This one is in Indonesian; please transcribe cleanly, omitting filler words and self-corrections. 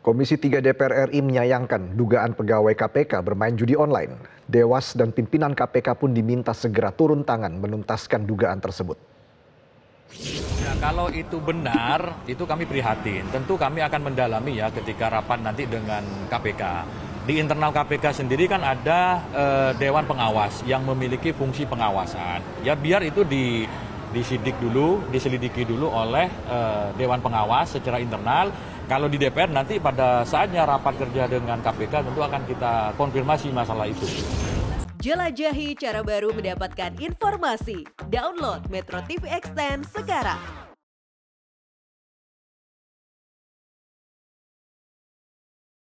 Komisi 3 DPR RI menyayangkan dugaan pegawai KPK bermain judi online. Dewas dan pimpinan KPK pun diminta segera turun tangan menuntaskan dugaan tersebut. Ya, kalau itu benar, itu kami prihatin. Tentu kami akan mendalami ya ketika rapat nanti dengan KPK. Di internal KPK sendiri kan ada Dewan Pengawas yang memiliki fungsi pengawasan. Ya biar itu diselidiki dulu oleh Dewan Pengawas secara internal. Kalau di DPR nanti pada saatnya rapat kerja dengan KPK tentu akan kita konfirmasi masalah itu. Jelajahi cara baru mendapatkan informasi. Download Metro TV Extend sekarang.